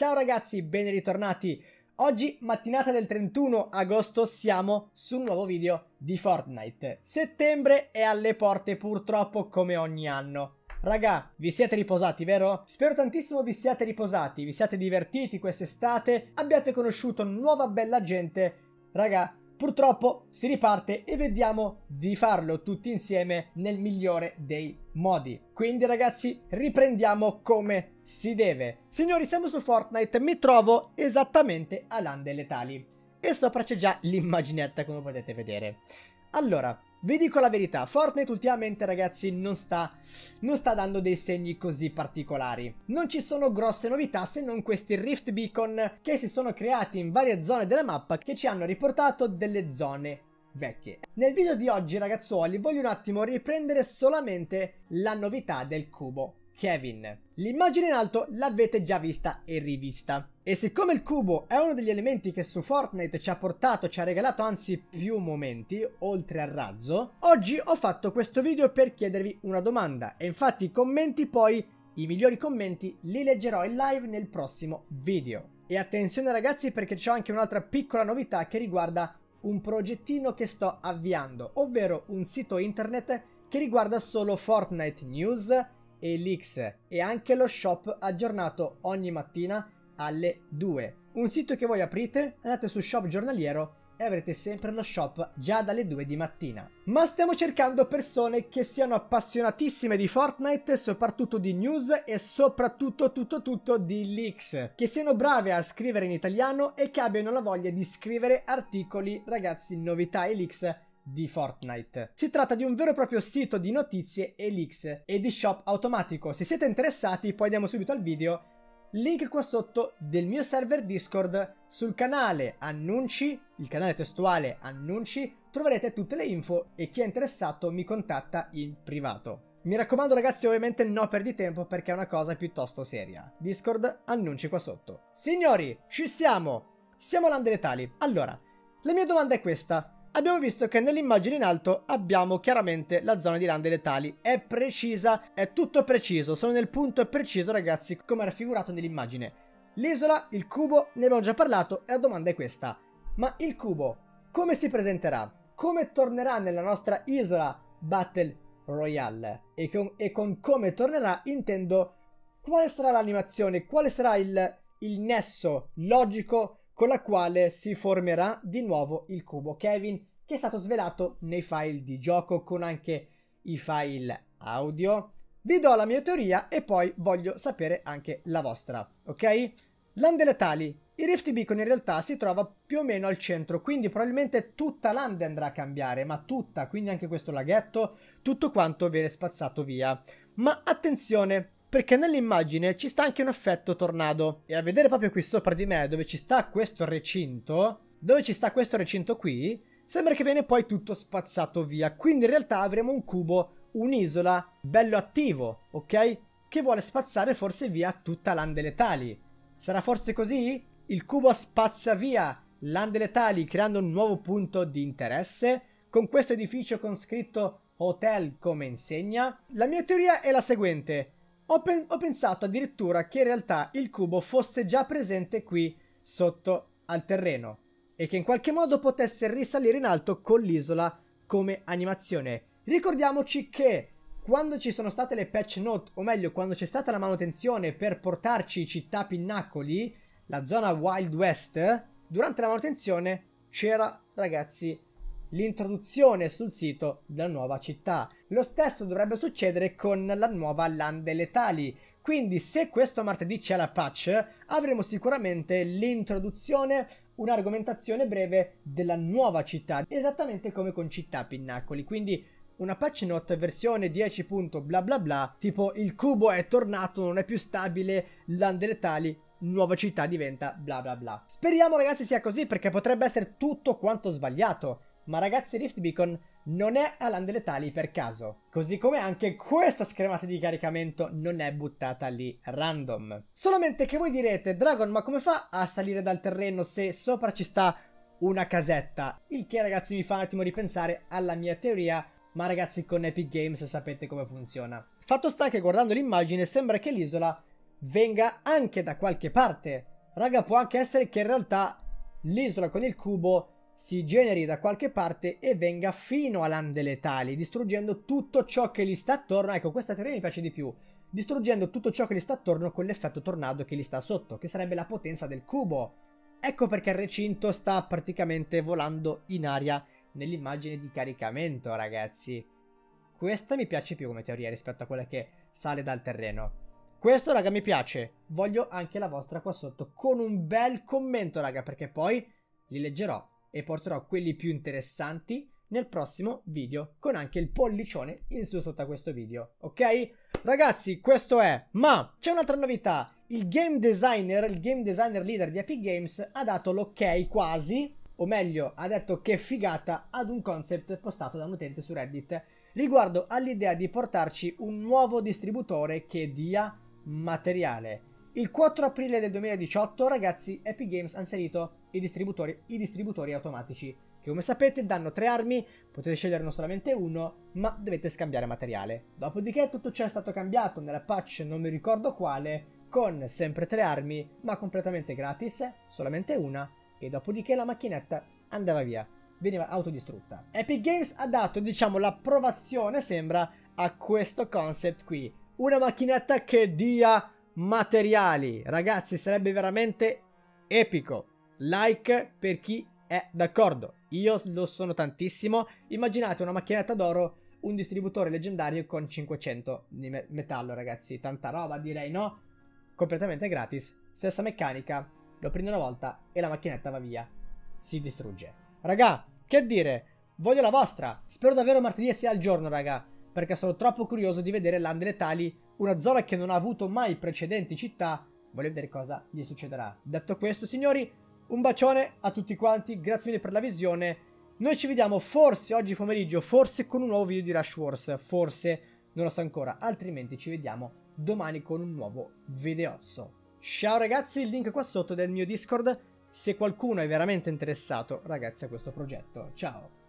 Ciao ragazzi, ben ritornati. Oggi, mattinata del 31 agosto, siamo su un nuovo video di Fortnite. Settembre è alle porte, purtroppo, come ogni anno. Raga, vi siete riposati, vero? Spero tantissimo vi siate riposati, vi siate divertiti quest'estate, abbiate conosciuto nuova bella gente. Raga, purtroppo si riparte e vediamo di farlo tutti insieme nel migliore dei modi. Quindi ragazzi, riprendiamo come si deve. Signori, siamo su Fortnite, mi trovo esattamente a Lande Letali. E sopra c'è già l'immaginetta, come potete vedere. Allora, vi dico la verità, Fortnite ultimamente ragazzi non sta dando dei segni così particolari. Non ci sono grosse novità se non questi Rift Beacon che si sono creati in varie zone della mappa che ci hanno riportato delle zone vecchie. Nel video di oggi ragazzuoli voglio un attimo riprendere solamente la novità del cubo Kevin. L'immagine in alto l'avete già vista e rivista. E siccome il cubo è uno degli elementi che su Fortnite ci ha regalato anzi più momenti, oltre al razzo, oggi ho fatto questo video per chiedervi una domanda. E infatti i commenti poi, i migliori commenti, li leggerò in live nel prossimo video. E attenzione ragazzi, perché c'ho anche un'altra piccola novità che riguarda un progettino che sto avviando, ovvero un sito internet che riguarda solo Fortnite News e leaks, e anche lo shop aggiornato ogni mattina alle 2. Un sito che voi aprite, andate su shop giornaliero e avrete sempre lo shop già dalle 2 di mattina. Ma stiamo cercando persone che siano appassionatissime di Fortnite, soprattutto di news e soprattutto tutto di leaks, che siano brave a scrivere in italiano e che abbiano la voglia di scrivere articoli, ragazzi, novità e leaks di Fortnite. Si tratta di un vero e proprio sito di notizie e leaks e di shop automatico. Se siete interessati, poi andiamo subito al video, link qua sotto del mio server Discord. Sul canale annunci, il canale testuale annunci, troverete tutte le info e chi è interessato mi contatta in privato. Mi raccomando ragazzi, ovviamente non perdi tempo perché è una cosa piuttosto seria. Discord annunci qua sotto. Signori, ci siamo! Siamo Lande Letali. Allora, la mia domanda è questa. Abbiamo visto che nell'immagine in alto abbiamo chiaramente la zona di Lande Letali, è precisa, è tutto preciso, sono nel punto preciso ragazzi, come raffigurato nell'immagine. L'isola, il cubo, ne abbiamo già parlato e la domanda è questa: ma il cubo come si presenterà? Come tornerà nella nostra isola Battle Royale? E con come tornerà intendo quale sarà l'animazione, quale sarà il nesso logico con la quale si formerà di nuovo il cubo Kevin, che è stato svelato nei file di gioco con anche i file audio. Vi do la mia teoria e poi voglio sapere anche la vostra, ok? Lande Letali. Il Rift Beacon in realtà si trova più o meno al centro, quindi probabilmente tutta Lande andrà a cambiare, ma tutta, quindi anche questo laghetto, tutto quanto viene spazzato via. Ma attenzione! Perché nell'immagine ci sta anche un effetto tornado. E a vedere proprio qui sopra di me dove ci sta questo recinto qui, sembra che viene poi tutto spazzato via. Quindi in realtà avremo un cubo, un'isola, bello attivo, ok? Che vuole spazzare forse via tutta Lande Letali. Sarà forse così? Il cubo spazza via Lande Letali creando un nuovo punto di interesse con questo edificio con scritto Hotel come insegna. La mia teoria è la seguente. Ho pensato addirittura che in realtà il cubo fosse già presente qui sotto al terreno e che in qualche modo potesse risalire in alto con l'isola come animazione. Ricordiamoci che quando ci sono state le patch note, o meglio quando c'è stata la manutenzione per portarci Città Pinnacoli, la zona Wild West, durante la manutenzione c'era ragazzi l'introduzione sul sito della nuova città. Lo stesso dovrebbe succedere con la nuova Lande Letali, quindi se questo martedì c'è la patch avremo sicuramente l'introduzione, un'argomentazione breve della nuova città, esattamente come con Città Pinnacoli, quindi una patch note versione 10. Bla bla bla, tipo il cubo è tornato, non è più stabile, Lande Letali nuova città diventa bla bla bla. Speriamo ragazzi sia così, perché potrebbe essere tutto quanto sbagliato. Ma ragazzi, Rift Beacon non è a Lande Letali per caso. Così come anche questa schermata di caricamento non è buttata lì random. Solamente che voi direte: Dragon, ma come fa a salire dal terreno se sopra ci sta una casetta? Il che ragazzi mi fa un attimo ripensare alla mia teoria. Ma ragazzi, con Epic Games sapete come funziona. Fatto sta che guardando l'immagine sembra che l'isola venga anche da qualche parte. Raga, può anche essere che in realtà l'isola con il cubo si generi da qualche parte e venga fino a Lande Letali, distruggendo tutto ciò che gli sta attorno. Ecco, questa teoria mi piace di più. Distruggendo tutto ciò che gli sta attorno con l'effetto tornado che gli sta sotto, che sarebbe la potenza del cubo. Ecco perché il recinto sta praticamente volando in aria nell'immagine di caricamento, ragazzi. Questa mi piace più come teoria rispetto a quella che sale dal terreno. Questo, raga, mi piace. Voglio anche la vostra qua sotto con un bel commento, raga, perché poi li leggerò e porterò quelli più interessanti nel prossimo video, con anche il pollicione in su sotto a questo video, ok? Ragazzi, questo è, ma c'è un'altra novità. Il game designer leader di Epic Games ha dato l'ok quasi, o meglio, ha detto che figata ad un concept postato da un utente su Reddit riguardo all'idea di portarci un nuovo distributore che dia materiale. Il 4 aprile del 2018, ragazzi, Epic Games ha inserito i distributori automatici, che come sapete danno 3 armi, potete sceglierne solamente uno, ma dovete scambiare materiale. Dopodiché tutto ciò è stato cambiato nella patch, non mi ricordo quale, con sempre 3 armi, ma completamente gratis, solamente una, e dopodiché la macchinetta andava via, veniva autodistrutta. Epic Games ha dato, diciamo, l'approvazione, sembra, a questo concept qui. Una macchinetta che dia materiali, ragazzi, sarebbe veramente epico. Like per chi è d'accordo, io lo sono tantissimo. Immaginate una macchinetta d'oro, un distributore leggendario con 500 di metallo, ragazzi, tanta roba, direi, no? Completamente gratis, stessa meccanica, lo prendo una volta e la macchinetta va via, si distrugge. Raga, che dire, voglio la vostra. Spero davvero martedì sia il giorno, raga, perché sono troppo curioso di vedere Lande Letali, una zona che non ha avuto mai precedenti città. Voglio vedere cosa gli succederà. Detto questo, signori, un bacione a tutti quanti, grazie mille per la visione. Noi ci vediamo forse oggi pomeriggio, forse con un nuovo video di Rush Wars, forse, non lo so ancora, altrimenti ci vediamo domani con un nuovo videozzo. Ciao ragazzi, il link qua sotto del mio Discord, se qualcuno è veramente interessato, ragazzi, a questo progetto. Ciao!